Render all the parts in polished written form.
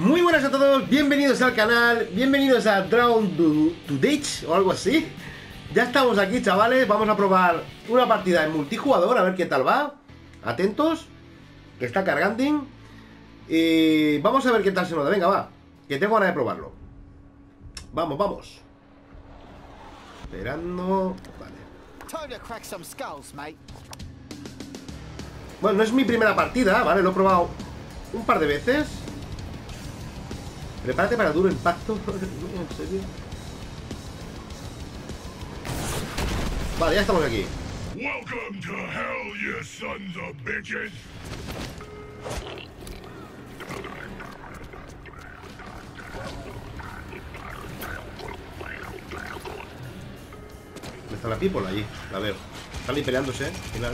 Muy buenas a todos, bienvenidos al canal, bienvenidos a Drawn to Death o algo así. Ya estamos aquí, chavales, vamos a probar una partida en multijugador, a ver qué tal va. Atentos, que está cargando. Y vamos a ver qué tal se nos da, venga va, que tengo ganas de probarlo. Vamos, vamos. Esperando, vale. Bueno, no es mi primera partida, vale, lo he probado un par de veces. Prepárate para duro impacto. ¿En serio? Vale, ya estamos aquí. ¿Dónde está la people allí? La veo. Están ahí peleándose, al final.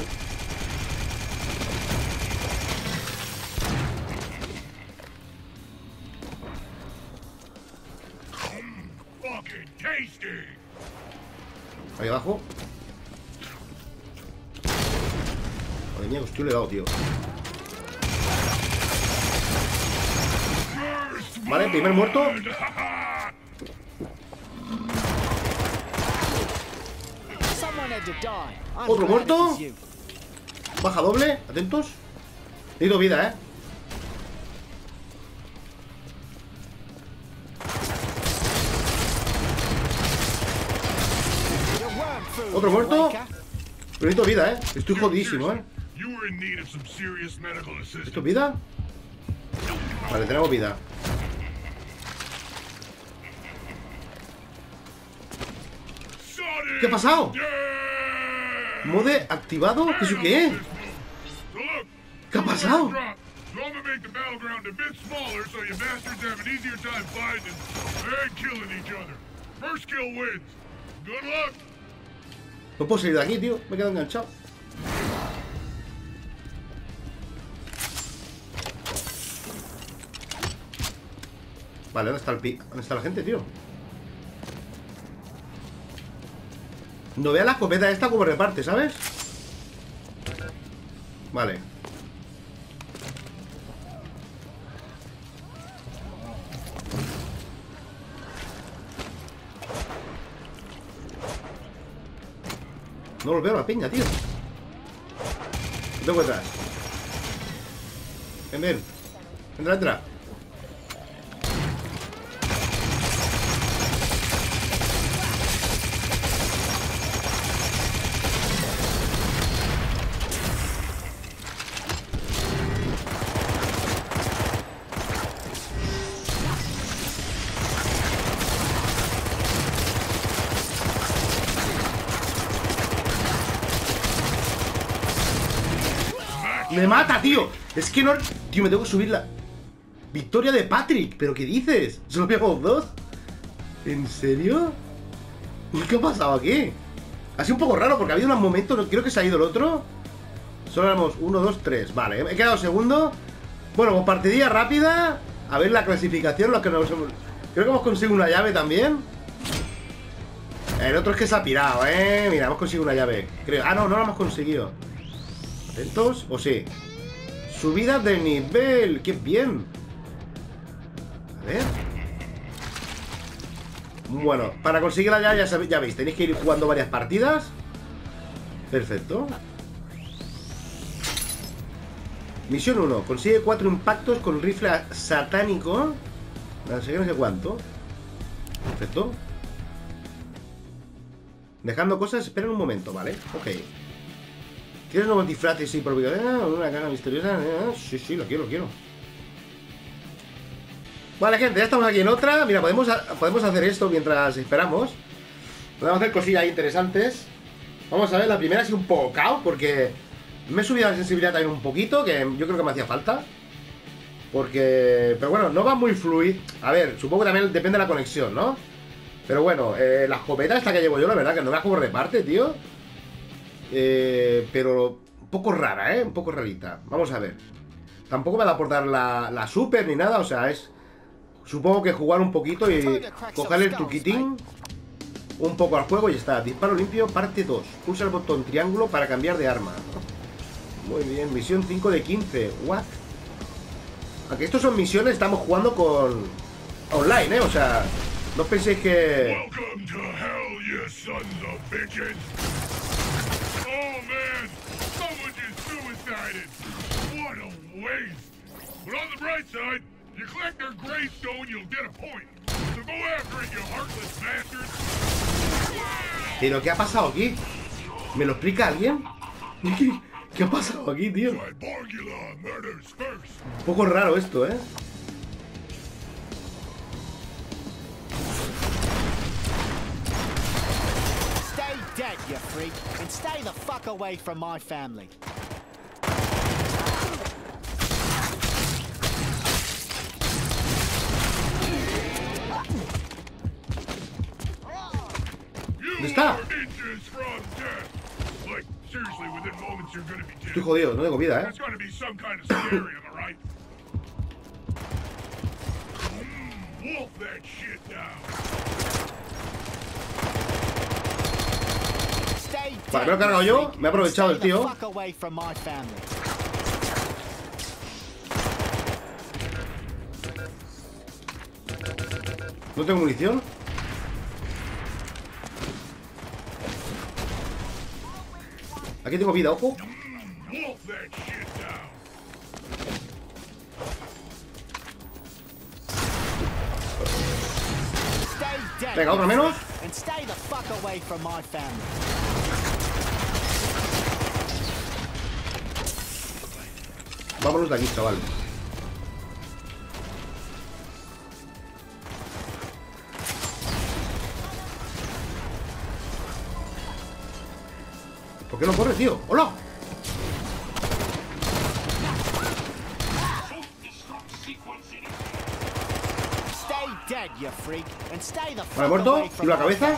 Ahí abajo. Joder, mía, hostia, le he dado, tío. Vale, primer muerto. Otro muerto. Baja doble, atentos. Necesito vida, Otro muerto. Pero necesito vida, Estoy jodidísimo, ¿Esto es vida? Vale, tenemos vida. ¿Qué ha pasado? ¿Mode activado? ¿Qué es eso qué es? ¿Qué ha pasado? No puedo salir de aquí, tío. Me he quedado enganchado. Vale, ¿dónde está el pick? ¿Dónde está la gente, tío? No vea la escopeta esta como reparte, ¿sabes? Vale. No lo veo a la piña, tío. Tengo atrás. Ven. Entra. Me mata, tío. Es que no... Tío, me tengo que subir la... Victoria de Patrick. ¿Pero qué dices? ¿Solo pegamos dos? ¿En serio? ¿Qué ha pasado aquí? Ha sido un poco raro porque ha habido unos momentos... Creo que se ha ido el otro. Solo éramos 1, 2, 3. Vale, he quedado segundo. Bueno, pues partidilla rápida. A ver la clasificación. Los que nos... Creo que hemos conseguido una llave también. El otro es que se ha pirado, Mira, hemos conseguido una llave. Creo. Ah, no, no la hemos conseguido. ¿Atentos? ¿O sí? Subida de nivel. ¡Qué bien! A ver. Bueno, para conseguirla ya veis, tenéis que ir jugando varias partidas. Perfecto. Misión 1. Consigue 4 impactos con rifle satánico. No sé cuánto. Perfecto. Dejando cosas, esperen un momento, ¿vale? Ok. ¿Quieres nuevos disfraces y propiedades? ¿Una caja misteriosa? Sí, lo quiero. Vale, gente, ya estamos aquí en otra. Mira, podemos hacer esto mientras esperamos. Podemos hacer cosillas interesantes. Vamos a ver, la primera ha sido un poco caos porque me he subido la sensibilidad también un poquito, que yo creo que me hacía falta. Porque... Pero bueno, no va muy fluido. A ver, supongo que también depende de la conexión, ¿no? Pero bueno, la escopeta esta que llevo yo, la verdad, que no veas cómo reparte, tío. Pero un poco rara, un poco rarita. Vamos a ver. Tampoco me va a aportar la super ni nada. O sea, es... Supongo que jugar un poquito y cogerle el truquitín un poco al juego y está. Disparo limpio, parte 2. Pulsa el botón triángulo para cambiar de arma. Muy bien, misión 5 de 15. ¿What? Aquí estos son misiones, estamos jugando con... online, ¿eh? O sea, no penséis que... ¿Pero qué ha pasado aquí? ¿Me lo explica alguien? ¿Qué ha pasado aquí, tío? Un poco raro esto, ¿eh? ¿Dónde está? Estoy jodido, no tengo vida, ¿eh? Para que me lo he cargado yo, me ha aprovechado el tío. No tengo munición. Aquí tengo vida, ojo. Venga, otro menos. Vámonos de aquí, chaval. ¿Por qué no corre, tío? ¡Hola! Vale, muerto. Tiro la cabeza.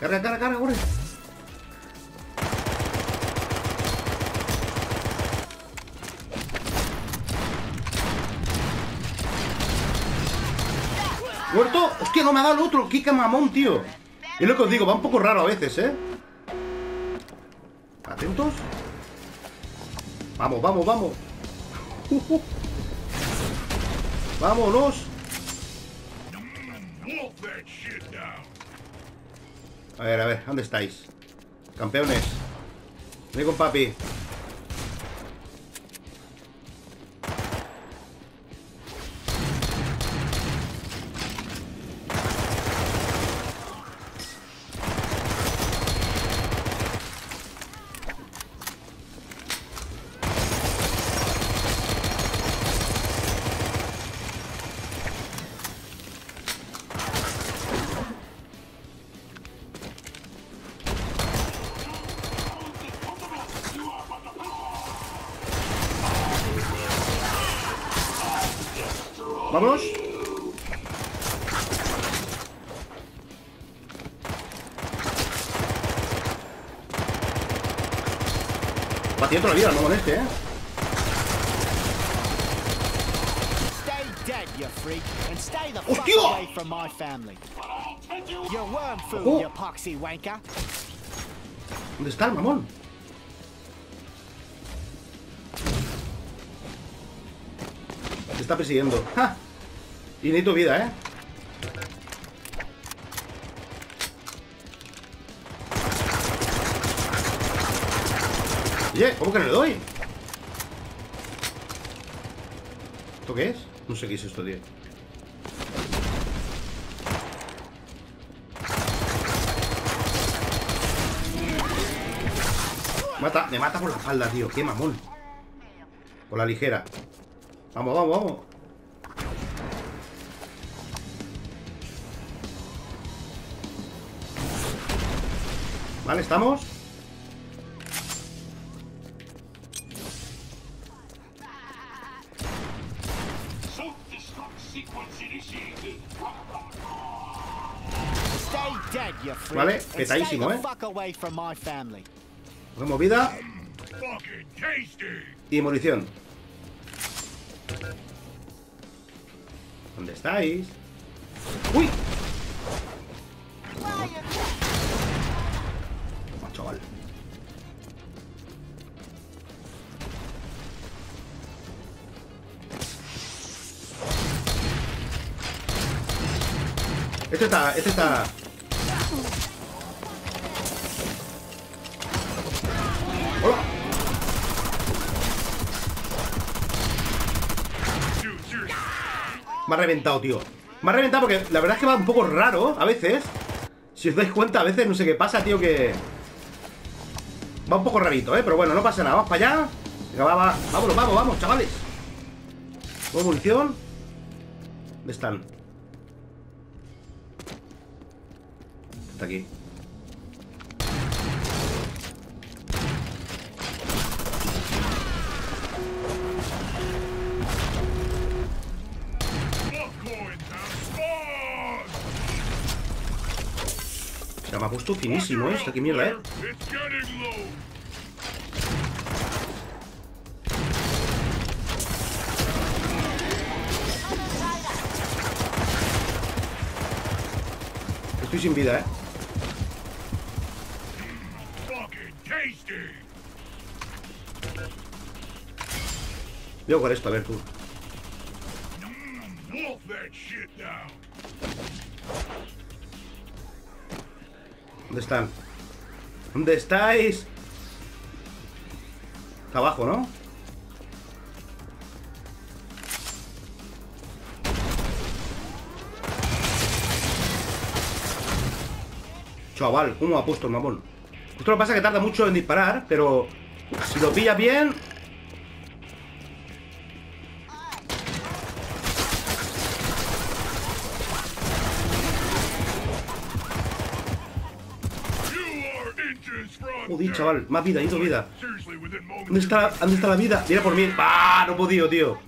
Carga, carga, carga, corre. Muerto. Hostia, no me ha dado el otro. ¡Qué camamón, tío! Es lo que os digo, va un poco raro a veces, ¿eh? Atentos. Vamos, vamos, vamos. Vámonos. A ver, ¿dónde estáis? Campeones. Ven con papi. Vámonos. Patiento la vida, no moleste, ¿eh? ¡Hostia! ¿Dónde está el mamón? Se está persiguiendo. ¡Ja! Y necesito vida, ¿eh? Oye, ¿cómo que no le doy? ¿Esto qué es? No sé qué es esto, tío. Mata, me mata por la espalda, tío. Qué mamón. Por la ligera. Vamos, vamos, vamos. Vale, estamos. Vale, petadísimo, ¿eh? Cogemos vida y munición. ¿Dónde estáis? ¡Uy! Chaval. Este está. ¡Hola! Me ha reventado, tío. Me ha reventado porque la verdad es que va un poco raro a veces. Si os dais cuenta, a veces no sé qué pasa, tío, que... va un poco rarito, pero bueno, no pasa nada. Vamos para allá. Venga, va. Vámonos, vamos, chavales. Nueva munición. ¿Dónde están? Está aquí. Se me ha puesto finísimo, Está aquí, mierda, Estoy sin vida, Voy a jugar esto, a ver tú. ¿Dónde están? ¿Dónde estáis? Está abajo, ¿no? Chaval, ¿cómo ha puesto el mamón? Esto lo que pasa es que tarda mucho en disparar, pero si lo pillas bien... Joder, chaval, más vida, hizo vida. ¿Dónde está la vida? Viene por mí. ¡Ah! No he podido, tío.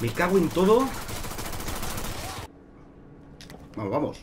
Me cago en todo. Vamos.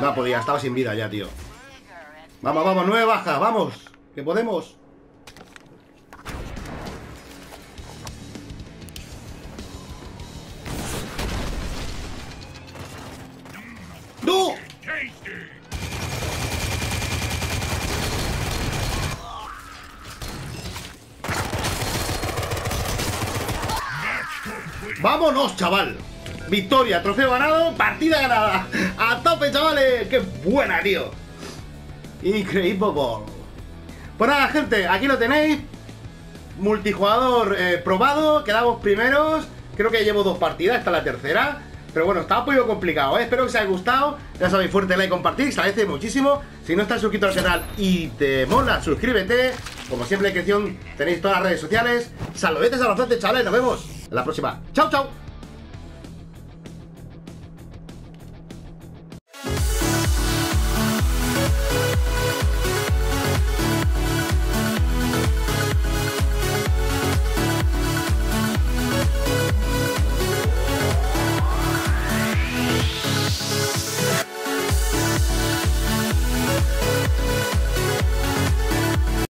No podía, estaba sin vida ya, tío. Vamos, 9 bajas, vamos. Que podemos. ¡No! ¡Vámonos, chaval! Victoria, trofeo ganado, partida ganada. ¡A tope, chavales! ¡Qué buena, tío! Increíble. Pues nada, gente, aquí lo tenéis. Multijugador probado, quedamos primeros. Creo que llevo 2 partidas, esta es la tercera. Pero bueno, está un poquito complicado, Espero que os haya gustado. Ya sabéis, fuerte like, compartir, se agradece muchísimo. Si no estás suscrito al canal y te mola, suscríbete. Como siempre en descripción tenéis todas las redes sociales. Saludetes a los chavales, nos vemos en la próxima. ¡Chao, chao!